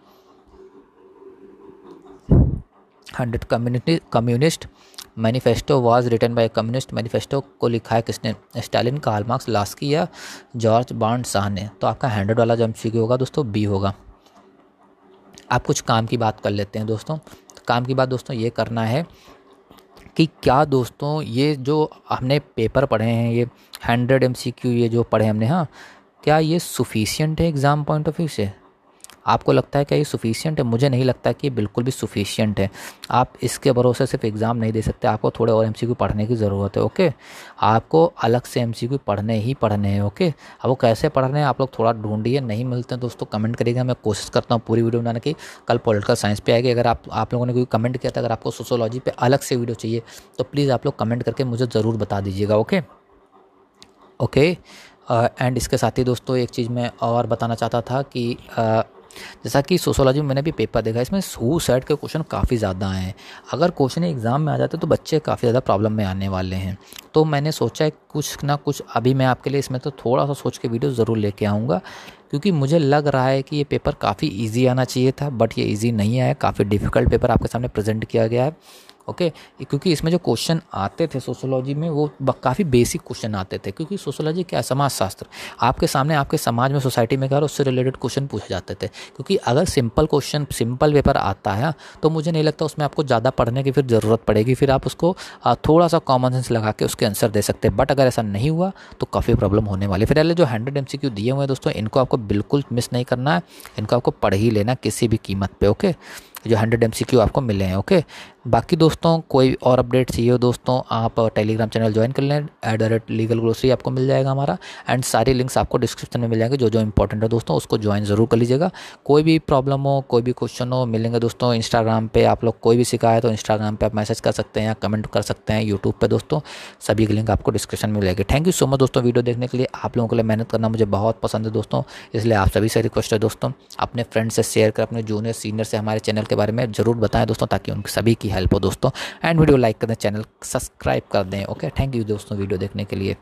Hundred community communist manifesto was written by communist. Manifesto को लिखा है किसने, स्टालिन, कार्ल मार्क्स, लास्की या जॉर्ज बर्नार्ड शॉ ने। तो आपका हंड्रेड वाला जो एमसीक्यू होगा दोस्तों बी होगा। आप कुछ काम की बात कर लेते हैं दोस्तों। काम की बात दोस्तों ये करना है कि क्या दोस्तों ये जो हमने पेपर पढ़े हैं, ये हंड्रेड एमसीक्यू ये जो पढ़े हमने, हाँ, क्या ये सफिशिएंट है एग्ज़ाम पॉइंट ऑफ व्यू से। आपको लगता है क्या ये सफिशिएंट है? मुझे नहीं लगता कि बिल्कुल भी सफिशिएंट है। आप इसके भरोसे सिर्फ एग्ज़ाम नहीं दे सकते, आपको थोड़े और एमसीक्यू पढ़ने की ज़रूरत है। ओके, आपको अलग से एमसीक्यू पढ़ने ही पढ़ने हैं। ओके, अब वो कैसे पढ़ने हैं आप लोग थोड़ा ढूंढिए। नहीं मिलते हैं दोस्तों कमेंट करिएगा, मैं कोशिश करता हूँ पूरी वीडियो बनाने की। कल पॉलिटिकल साइंस पर आएगी, अगर आप आप लोगों ने कोई कमेंट किया था, अगर आपको सोशोलॉजी पर अलग से वीडियो चाहिए तो प्लीज़ आप लोग कमेंट करके मुझे ज़रूर बता दीजिएगा। ओके ओके एंड इसके साथ ही दोस्तों एक चीज़ मैं और बताना चाहता था कि uh, जैसा कि सोशोलॉजी में मैंने भी पेपर देखा, इसमें सू सेट के क्वेश्चन काफ़ी ज़्यादा आए हैं। अगर क्वेश्चन एग्ज़ाम में आ जाते तो बच्चे काफ़ी ज़्यादा प्रॉब्लम में आने वाले हैं। तो मैंने सोचा है कुछ ना कुछ अभी मैं आपके लिए इसमें तो थोड़ा सा सोच के वीडियो ज़रूर लेके आऊँगा, क्योंकि मुझे लग रहा है कि ये पेपर काफ़ी ईजी आना चाहिए था, बट ये ईजी नहीं आया। काफ़ी डिफ़िकल्ट पेपर आपके सामने प्रेजेंट किया गया है। ओके okay, क्योंकि इसमें जो क्वेश्चन आते थे सोशोलॉजी में वो काफ़ी बेसिक क्वेश्चन आते थे, क्योंकि सोशोलॉजी क्या है, समाजशास्त्र। आपके सामने आपके समाज में, सोसाइटी में क्या है, उससे रिलेटेड क्वेश्चन पूछे जाते थे। क्योंकि अगर सिंपल क्वेश्चन, सिंपल पेपर आता है तो मुझे नहीं लगता उसमें आपको ज़्यादा पढ़ने की फिर ज़रूरत पड़ेगी। फिर आप उसको थोड़ा सा कॉमन सेंस लगा के उसके आंसर दे सकते हैं। बट अगर ऐसा नहीं हुआ तो काफ़ी प्रॉब्लम होने वाली। फिर पहले जो हंड्रेड एम सी क्यू दिए हुए हैं दोस्तों, इनको आपको बिल्कुल मिस नहीं करना है, इनको आपको पढ़ ही लेना किसी भी कीमत पर। ओके, जो हंड्रेड एमसीक्यू आपको मिले हैं। ओके, बाकी दोस्तों कोई और अपडेट चाहिए हो दोस्तों, आप टेलीग्राम चैनल ज्वाइन कर लें, at the rate legal glossary आपको मिल जाएगा हमारा। एंड सारी लिंक्स आपको डिस्क्रिप्शन में मिल जाएंगे। जो जो इंपॉर्टेंट है दोस्तों उसको ज्वाइन जरूर कर लीजिएगा। कोई भी प्रॉब्लम हो, कोई भी क्वेश्चन हो, मिलेंगे दोस्तों इंस्टाग्राम पर। आप लोग कोई भी शिकायत हो इंस्टाग्राम पर आप मैसेज कर सकते हैं या कमेंट कर सकते हैं। यूट्यूब पर दोस्तों सभी की लिंक आपको डिस्क्रिप्शन में मिलेगी। थैंक यू सो मच दोस्तों वीडियो देखने के लिए। आप लोगों के लिए मेहनत करना मुझे बहुत पसंद है दोस्तों, इसलिए आप सभी से रिक्वेस्ट है दोस्तों अपने फ्रेंड्स से शेयर कर, अपने जूनियर सीनियर से हमारे चैनल के बारे में जरूर बताएं दोस्तों, ताकि उनकी सभी की हेल्प हो दोस्तों। एंड वीडियो लाइक कर दें, चैनल सब्सक्राइब कर दें। ओके, थैंक यू दोस्तों वीडियो देखने के लिए।